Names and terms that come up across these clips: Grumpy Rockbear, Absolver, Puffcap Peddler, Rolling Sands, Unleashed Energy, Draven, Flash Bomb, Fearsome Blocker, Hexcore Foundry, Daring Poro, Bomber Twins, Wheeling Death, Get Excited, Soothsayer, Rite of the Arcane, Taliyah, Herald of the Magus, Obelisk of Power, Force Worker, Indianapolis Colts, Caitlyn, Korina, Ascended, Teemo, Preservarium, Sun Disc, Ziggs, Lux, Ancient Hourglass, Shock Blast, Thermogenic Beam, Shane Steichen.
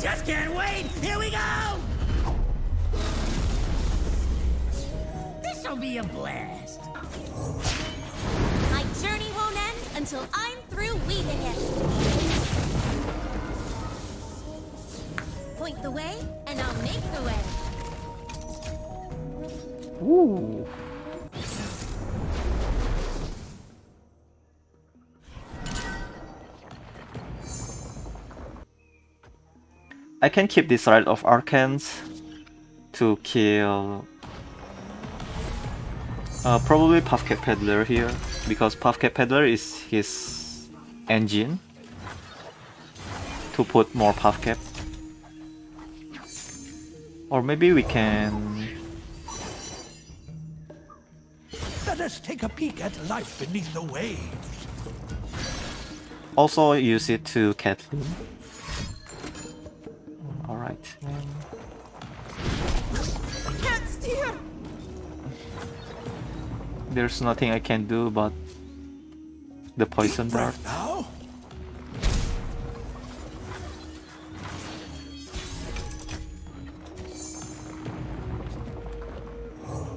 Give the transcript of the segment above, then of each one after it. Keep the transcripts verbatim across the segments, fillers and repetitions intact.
just can't wait! Here we go! This'll be a blast. My journey won't end until I'm through weaving it. Point the way, and I'll make the way. Ooh. I can keep this Rite of Arcane to kill uh, probably Puffcap Peddler here, because Puffcap Peddler is his engine to put more Puffcap. Or maybe we can... Let us take a peek at life beneath the waves. Also use it to Caitlyn. Alright. I can't steer. There's nothing I can do but the poison dart.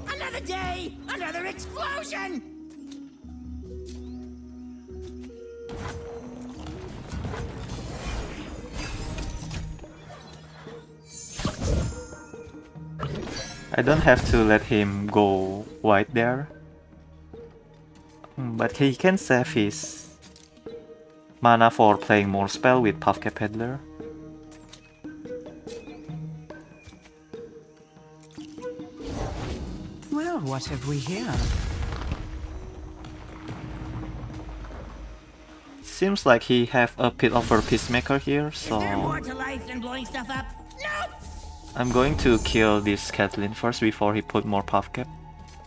Another day, another explosion. I don't have to let him go wide there, but he can save his mana for playing more spell with Puffcap Peddler. Well, what have we here? Seems like he have a bit of a peacemaker here, so... Is there more to life than blowing stuff up? No! I'm going to kill this Caitlyn first before he put more Puffcap.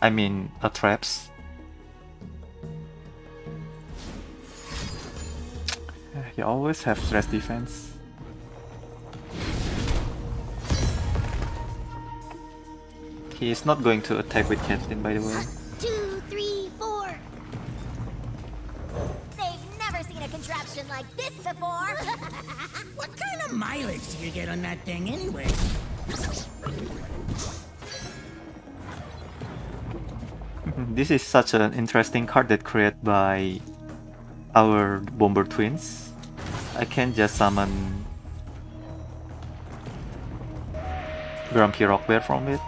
I mean, uh, traps. You always have stress defense. He is not going to attack with Caitlyn, by the way. Two, three, four. They've never seen a contraption like this before. What kind of mileage do you get on that thing, anyway? This is such an interesting card that created by our Bomber Twins. I can just summon Grumpy Rockbear from it.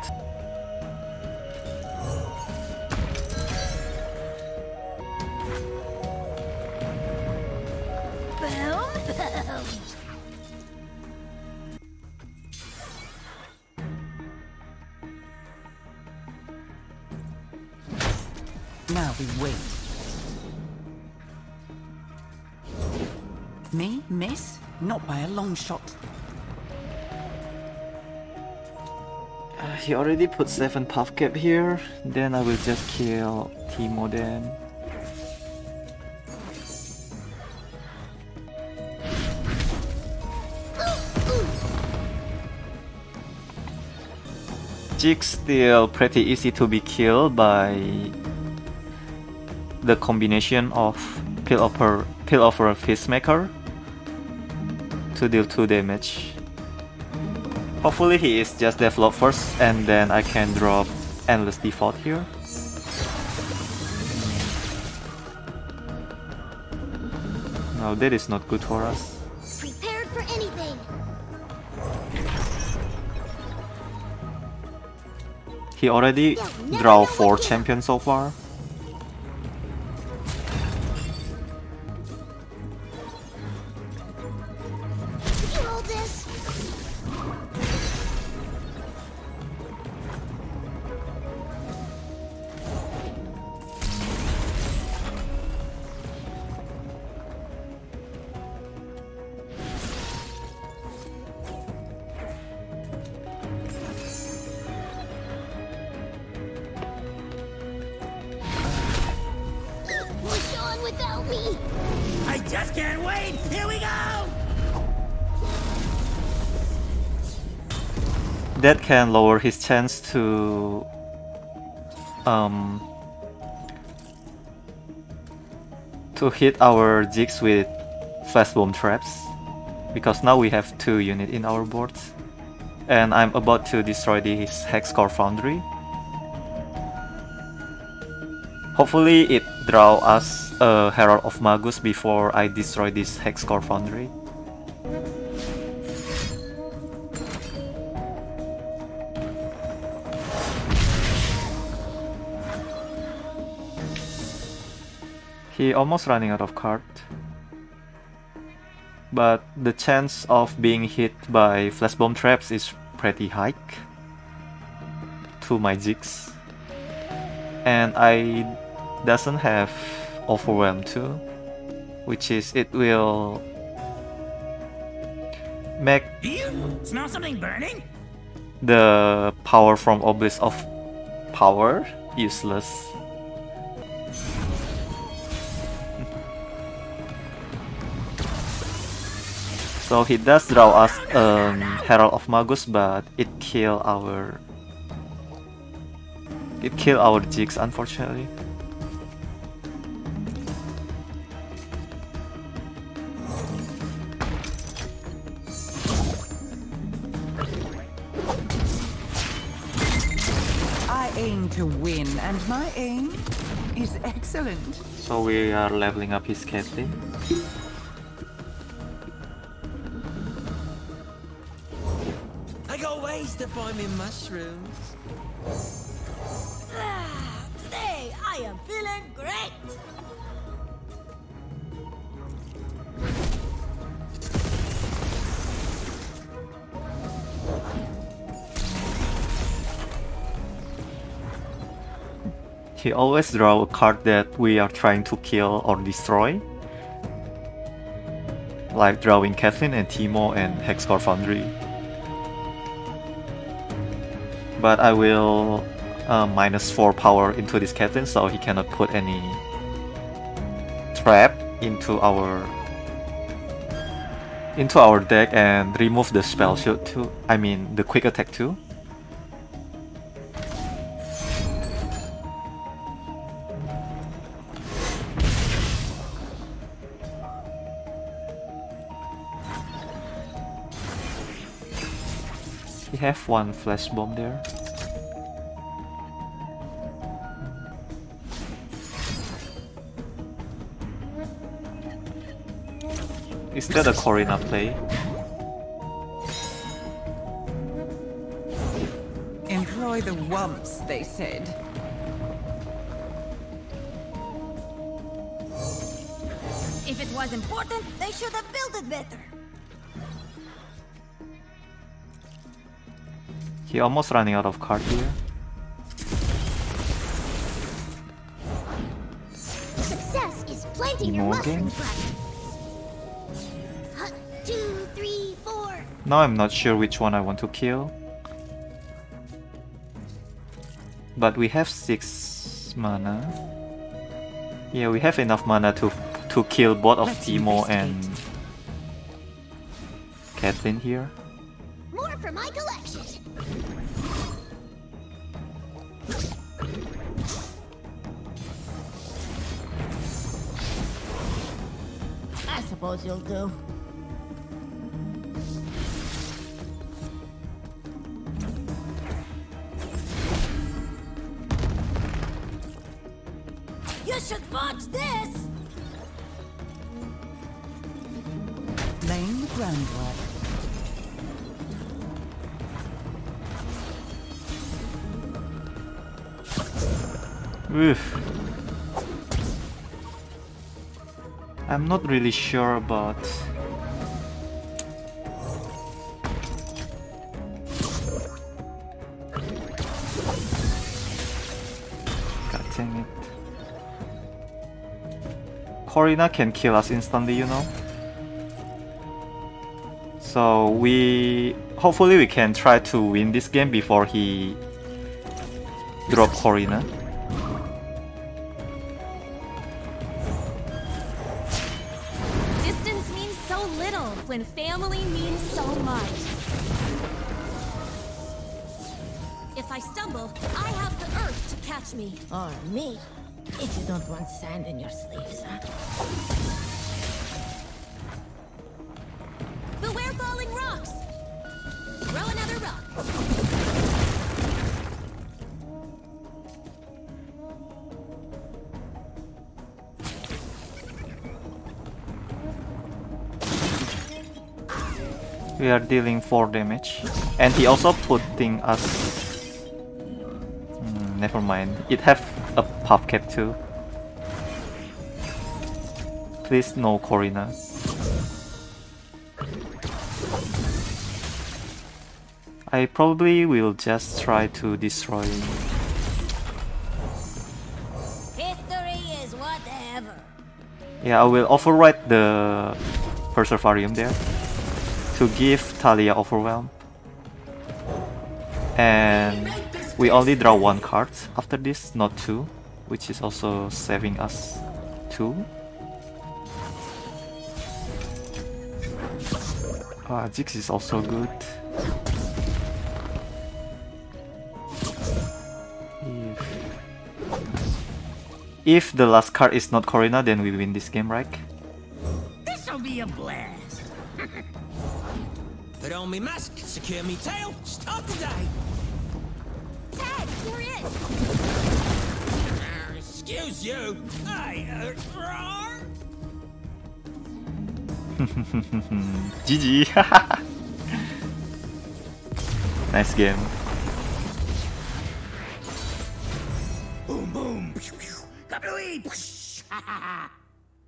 Now we wait. Me? Miss? Not by a long shot. Uh, he already put seven Puffcap here. Then I will just kill Teemo then. Ziggs still pretty easy to be killed by the combination of Pill Offer, Pill Offer Peacemaker to deal two damage. Hopefully he is just developed first, and then I can drop Endless Default here. No, that is not good for us. Prepared for anything. He already draw four champions so far. I just can't wait! Here we go! That can lower his chance to um to hit our Ziggs with Flash Bomb traps. because now we have two units in our boards. And I'm about to destroy this Hexcore Foundry. Hopefully it draws us a Herald of Magus before I destroy this Hexcore Foundry. He almost running out of cards. But the chance of being hit by Flash Bomb traps is pretty high to my Ziggs. And I doesn't have Overwhelm too, which is it will make Ew, smell something burning? The power from Obelisk of Power useless. So he does draw us um, Herald of Magus, but it kill our it kill our Ziggs, unfortunately. I aim to win, and my aim is excellent. So we are leveling up his Caitlyn. To find me mushrooms. Ah, today I am feeling great. He always draws a card that we are trying to kill or destroy, like drawing Caitlyn and Teemo and Hexcore Foundry. But I will uh, minus four power into this Caitlyn, so he cannot put any trap into our into our deck, and remove the spell shield too. I mean the quick attack too. We have one Flash Bomb there. Is that a Korina play? Employ the wumps, they said. If it was important, they should have built it better. He almost running out of cards here. Success is planting your mushrooms. Two, three, four. Now I'm not sure which one I want to kill. But we have six mana. Yeah, we have enough mana to to kill both of Teemo and Caitlyn here. More for my collection. I suppose you'll do. You should watch this. Laying the groundwork. Oof. I'm not really sure about God dang it. Korina can kill us instantly, you know. So we hopefully we can try to win this game before he drop Korina. When family means so much. If I stumble, I have the earth to catch me. Or me. If you don't want sand in your sleeves, huh? The we are dealing four damage, and he also putting us. Mm, never mind. It have a Puffcap too. Please no Korina. I probably will just try to destroy. History is whatever. Yeah, I will override the Preservarium there to give Taliyah Overwhelm, and we only draw one card after this, not two, which is also saving us two. Ah, Ziggs is also good. If, if the last card is not Korina, then we win this game, right? This'll be a blast. Put on me mask, secure me tail, start the day. Tag, you're in. Uh, excuse you. I heard wrong. G G. Nice game. Boom boom. I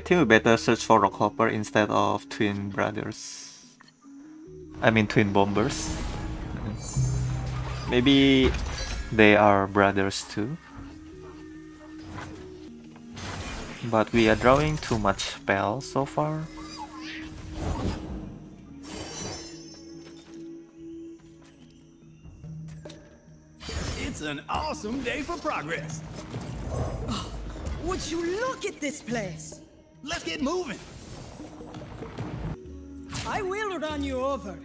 think we better search for Rock Hopper instead of Twin Brothers. I mean twin bombers. Maybe they are brothers too. But we are drawing too much spells so far. It's an awesome day for progress. Oh, would you look at this place? Let's get moving. I will run you over.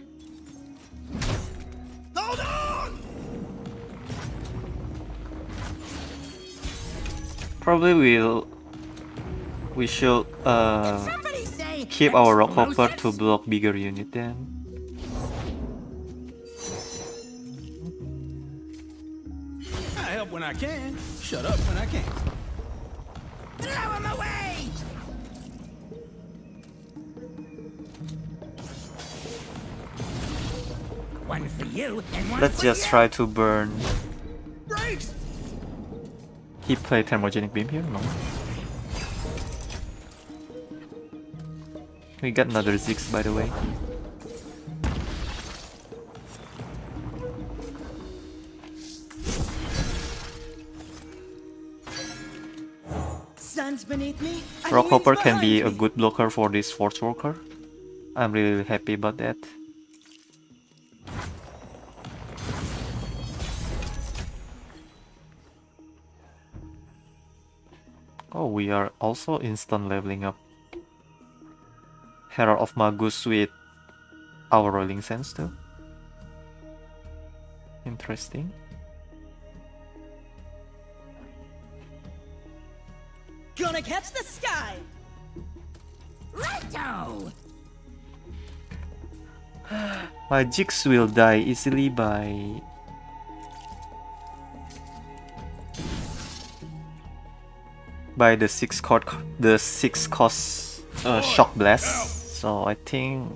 Hold on! Probably we'll we should uh, keep our Rock Hopper to block bigger unit then. I help when I can. Shut up when I can. Blow him away! One for you and one Let's for just you. try to burn. Breaks. He played Thermogenic Beam here? No. We got another Ziggs, by the way. Sun's beneath me. Rock Hopper can be a good blocker for this Force Worker. I'm really happy about that. Oh, we are also instant leveling up Herald of Magus with our Rolling Sands too. Interesting. Gonna catch the sky. Righto. My Jinx will die easily by. By the six cost, the six cost uh, shock blast, so I think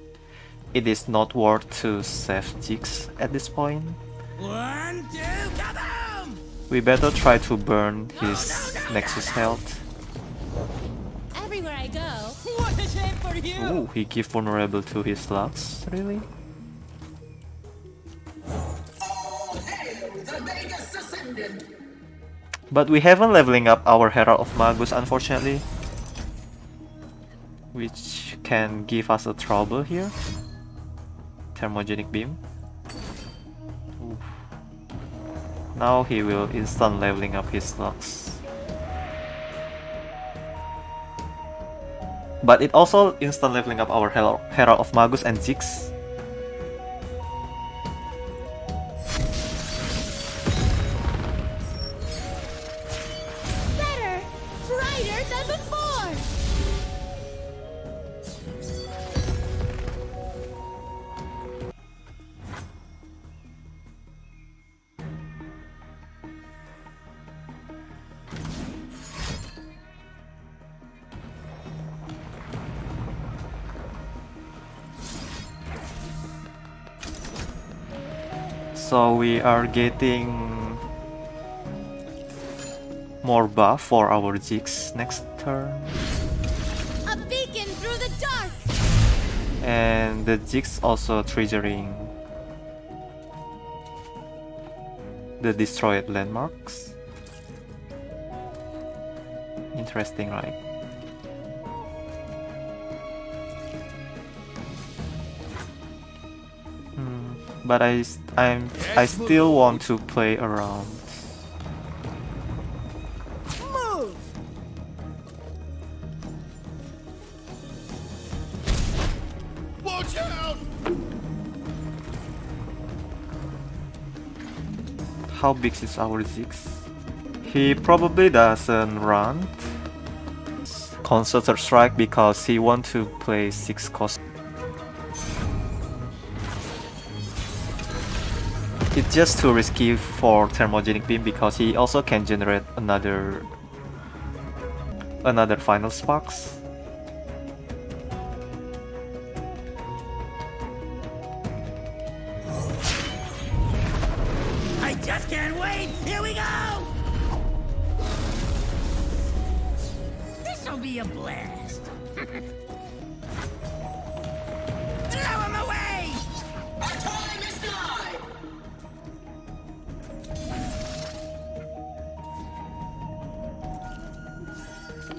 it is not worth to save Jinx at this point. One, two, kaboom! We better try to burn his no, no, no, Nexus health. Everywhere I go, what a shame for you! Ooh, he gives vulnerable to his Lux, really? All hail the Magus Ascended! But we haven't leveling up our Herald of Magus, unfortunately, which can give us a trouble here. Thermogenic Beam. Oof. Now he will instant leveling up his Lux. But it also instant leveling up our Herald of Magus and Ziggs. so we are getting more buff for our Ziggs next turn. A beacon through the dark. And the Ziggs also triggering the destroyed landmarks. Interesting, right? Hmm. But I, I'm, I still want to play around. Move. Watch out! How big is our Ziggs? He probably doesn't run Concerted Strike because he wants to play six cost. It's just too risky for Thermogenic Beam because he also can generate another another Final Sparks. I just can't wait! Here we go! Be a blast. Blow him away. Our time is nigh.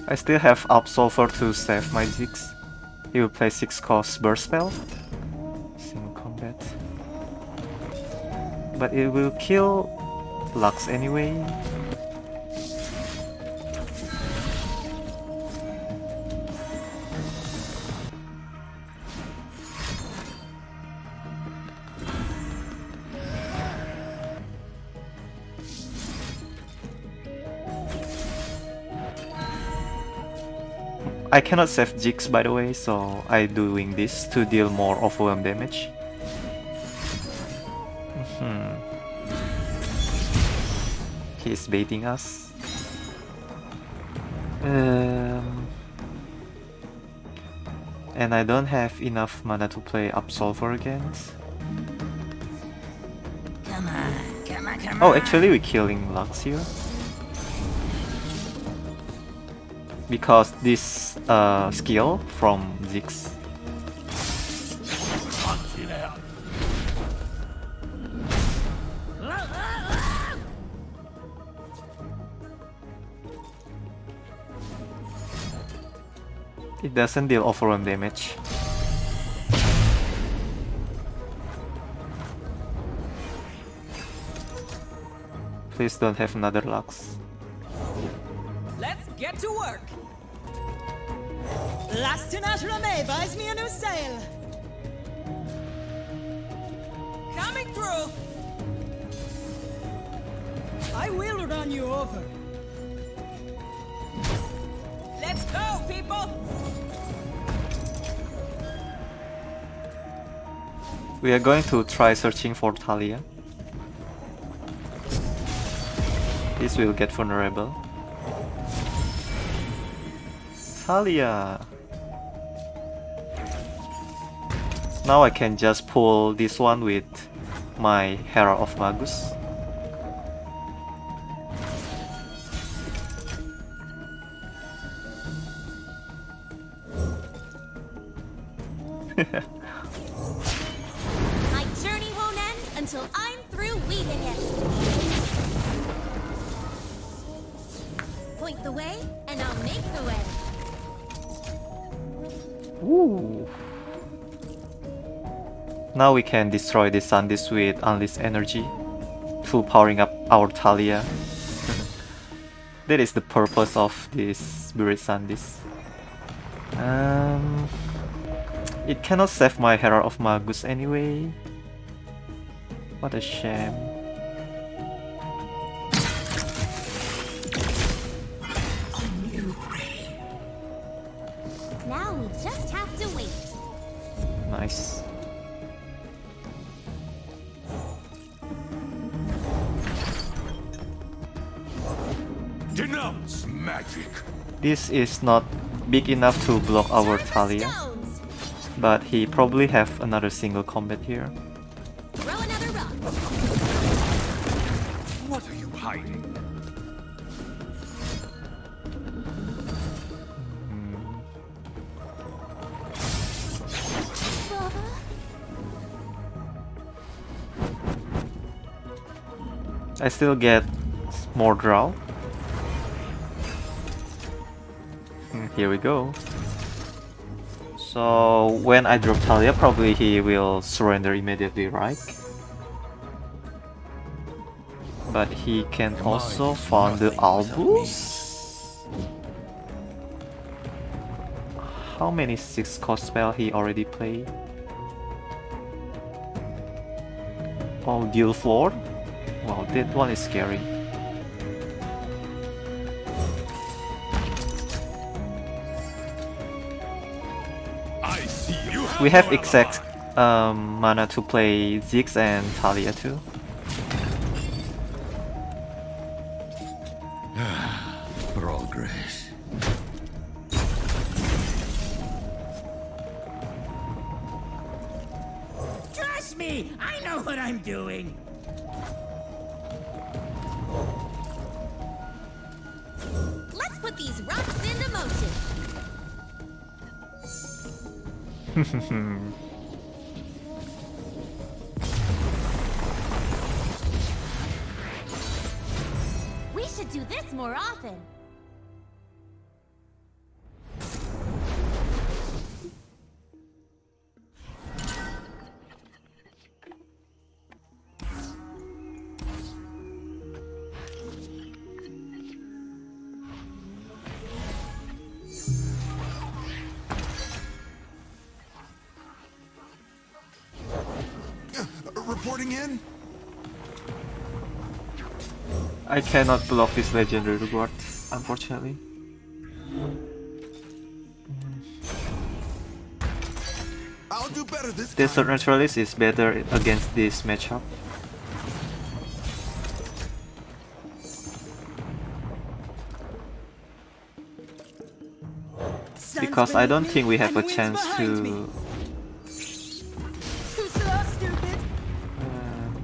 I still have Absolver to save my Ziggs. He will play six cost burst spell. Single combat. But it will kill Lux anyway. I cannot save Ziggs, by the way, so I'm doing this to deal more overwhelm damage. Mm-hmm. He's baiting us. Um, and I don't have enough mana to play Absolver again. Come on, come on, come on. Oh, actually we're killing Lux here. Because this uh, skill from Ziggs. It doesn't deal overwhelm damage. Please don't have another Lux. Let's get to work! Last tonight, Ramey buys me a new sail. Coming through. I will run you over. Let's go, people. We are going to try searching for Taliyah. This will get vulnerable. Taliyah. Now I can just pull this one with my Herald of Magus. My journey won't end until I'm through weaving it. Point the way, and I'll make the way. Ooh. Now we can destroy the Sun Disc with Unleashed Energy, to powering up our Taliyah. That is the purpose of this Buried Sun Disc. Um, it cannot save my Herald of Magus anyway. What a shame. Now we just have to wait. Nice. Denounce magic. This is not big enough to block our Taliyah, but he probably have another single combat here. Throw another rock. What are you hiding? I still get more draw. And here we go. So when I drop Taliyah, probably he will surrender immediately, right? But he can also farm the Albus? How many six cost spells he already played? Oh, Guild Floor? Wow, that one is scary. We have exact um, mana to play Ziggs and Taliyah too. Progress. Trust me, I know what I'm doing. Let's put these rocks into motion. We should do this more often. I cannot block this legendary reward, unfortunately. I'll do better this time. Desert Naturalist is better against this matchup. Because I don't think we have a chance to... Uh,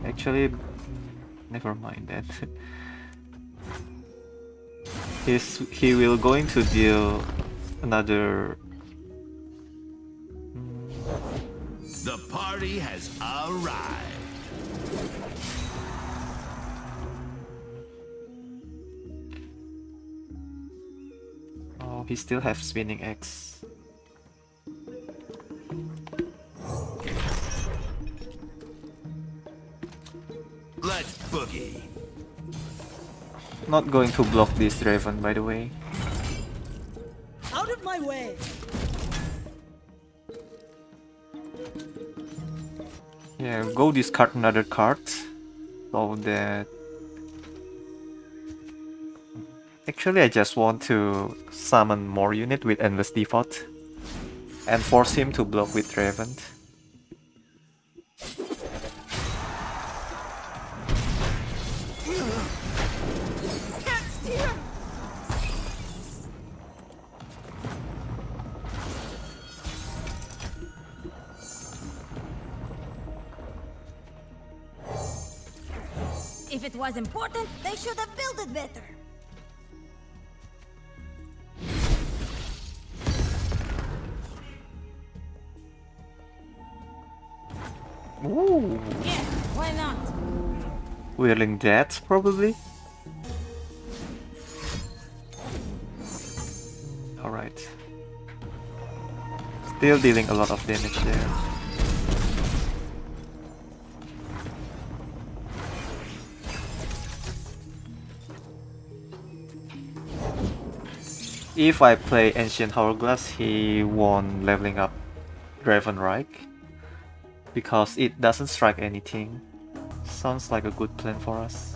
actually, never mind that. He's, he will going to deal another. The party has arrived. Oh, he still have spinning X. Let's boogie. Not going to block this Draven, by the way. Out of my way. Yeah, go discard another card. So that actually I just want to summon more unit with Endless Default and force him to block with Draven. Was important, they should have built it better. Ooh. Yeah, why not? Wielding that probably. All right. Still dealing a lot of damage there. If I play Ancient Hourglass, he won't leveling up Draven, right? Because it doesn't strike anything. Sounds like a good plan for us.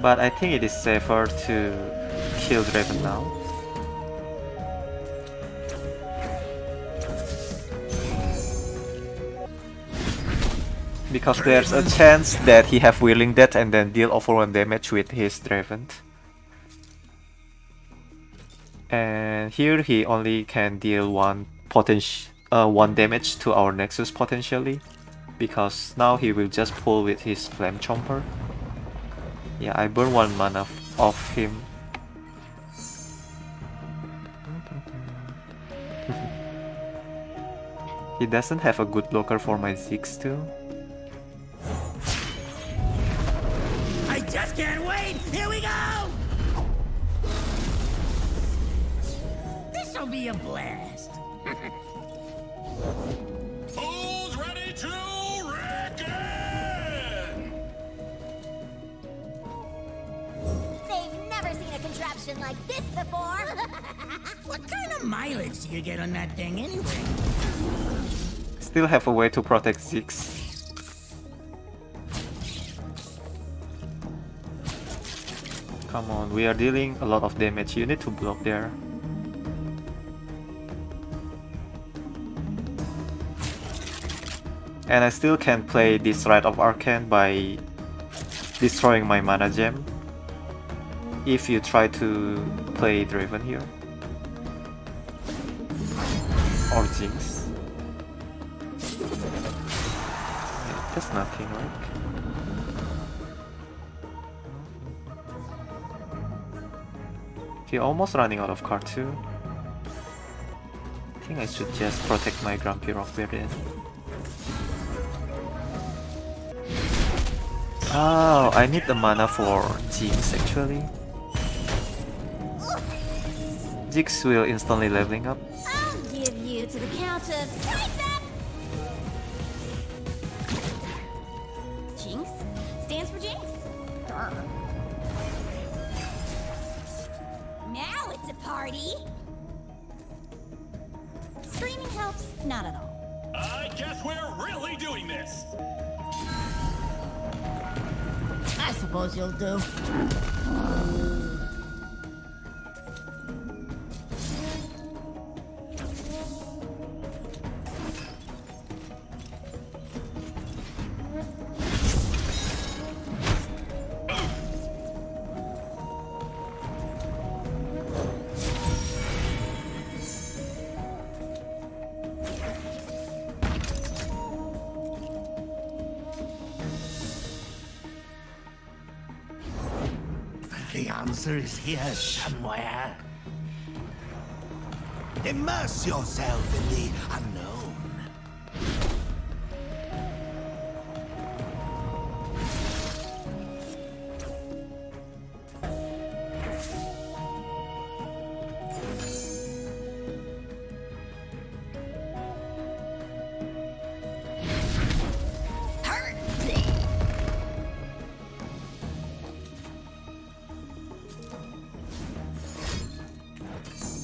But I think it is safer to kill Draven now. Because there's a chance that he have Wheeling Death and then deal over one damage with his Draven. And here he only can deal one potential, uh, one damage to our Nexus potentially, because now he will just pull with his Flame Chomper. Yeah, I burn one mana off him. He doesn't have a good blocker for my Ziggs too. I just can't wait! Here we go! This'll be a blast. Who's ready to reckon? They've never seen a contraption like this before. What kind of mileage do you get on that thing anyway? Still have a way to protect Ziggs. Come on, we are dealing a lot of damage. You need to block there. And I still can play this Rite of Arcane by destroying my mana gem. If you try to play Draven here. Or Jinx. Yeah, that's nothing, right? Okay, almost running out of card too. I think I should just protect my Grumpy Rockbear then. Oh, I need the mana for Jinx actually. Jinx will instantly leveling up. I'll give you to the count of up! Jinx stands for Jinx. Durr. Now it's a party. Screaming helps, not at all. I guess we're really doing this. I suppose you'll do. Is here somewhere. Immerse yourself in the unknown.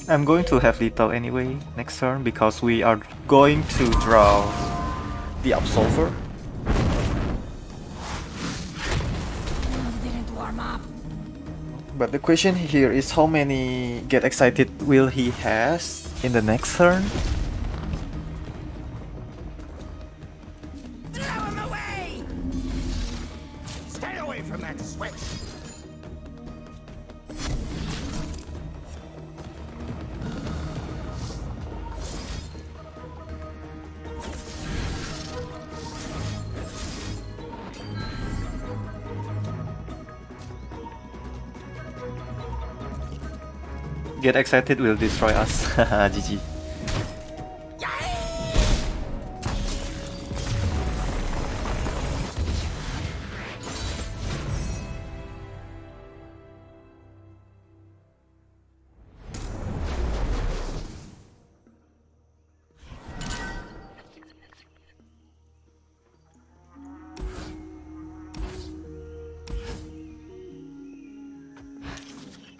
I'm going to have little anyway next turn because we are going to draw the Absolver. Didn't warm up. But the question here is how many Get Excited will he has in the next turn? Get Excited will destroy us. Haha, G G.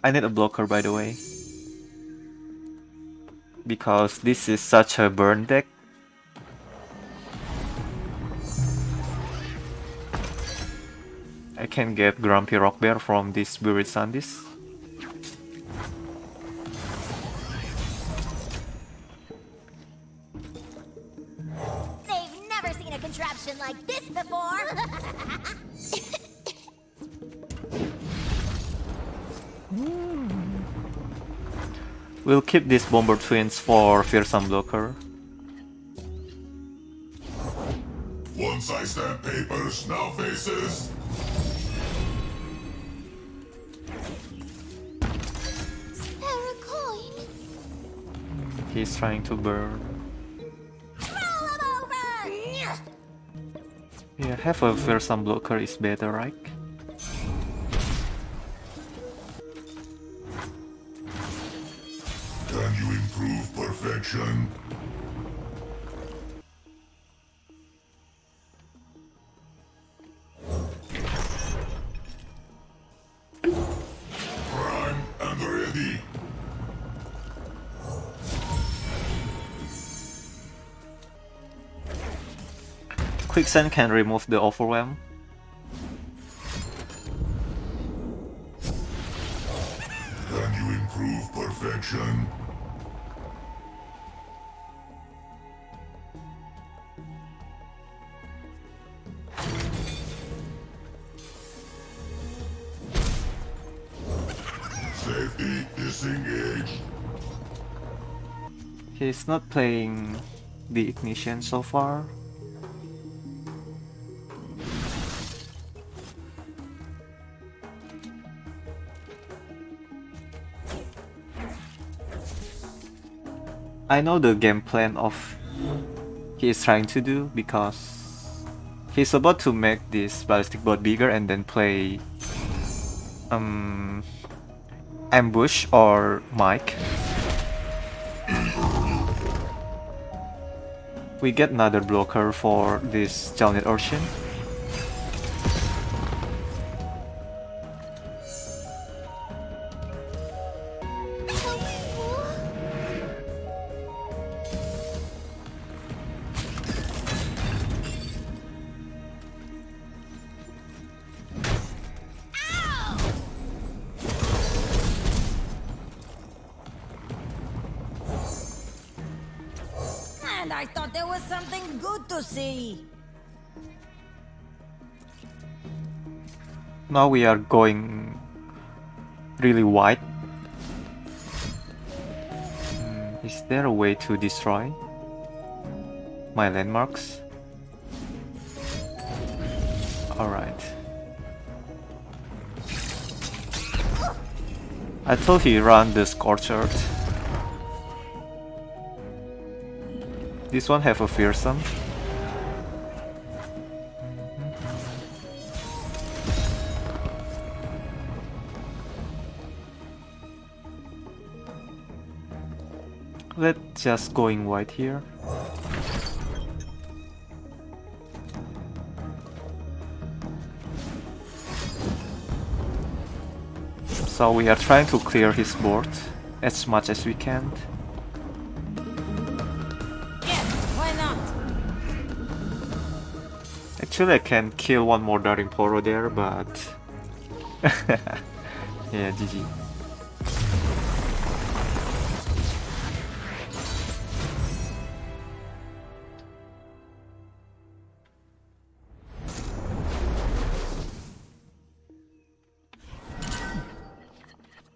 I need a blocker, by the way. Because this is such a burn deck. I can get Grumpy Rockbear from this Buried Sun Disc. They've never seen a contraption like this before. We'll keep these Bomber Twins for Fearsome Blocker. Once I stamp papers, now faces. He's trying to burn. Yeah, have a Fearsome Blocker is better, right? Can you improve perfection? Quicksand can remove the overwhelm. Can you improve perfection? Safety disengaged. He's not playing the ignition so far. I know the game plan of he is trying to do, because he's about to make this ballistic board bigger and then play um ambush or mic. We get another blocker for this Jaunet Ocean. Now we are going really wide. Mm, is there a way to destroy my landmarks? Alright. I thought he ran the Scorcher. This one have a Fearsome. Let's just going wide here. So we are trying to clear his board as much as we can. Yeah, why not? Actually, I can kill one more Daring Poro there, but yeah, G G.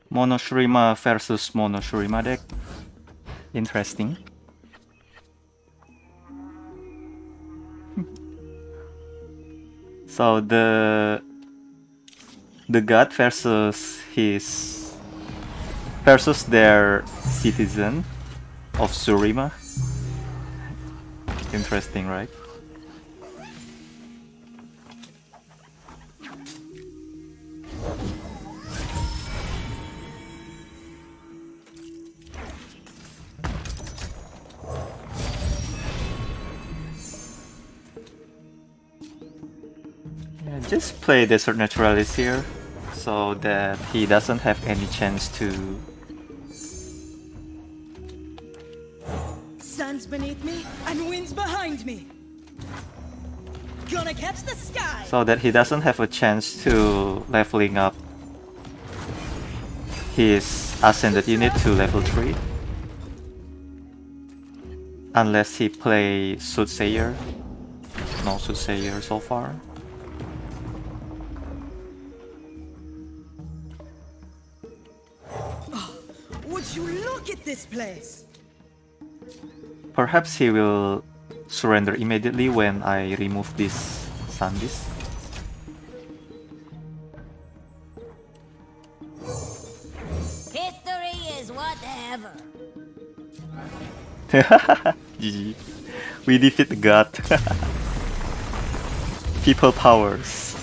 Mono Shurima versus Mono Shurima deck. Interesting. So the the god versus his versus their citizen of Shurima. Interesting, right? Just play Desert Naturalist here, so that he doesn't have any chance to. Sun's beneath me and winds behind me. Gonna catch the sky. So that he doesn't have a chance to leveling up his Ascended unit to level three, unless he play Soothsayer. No Soothsayer so far. This place. Perhaps he will surrender immediately when I remove this Sun Disc. History is whatever. G G. We defeat the god. People powers.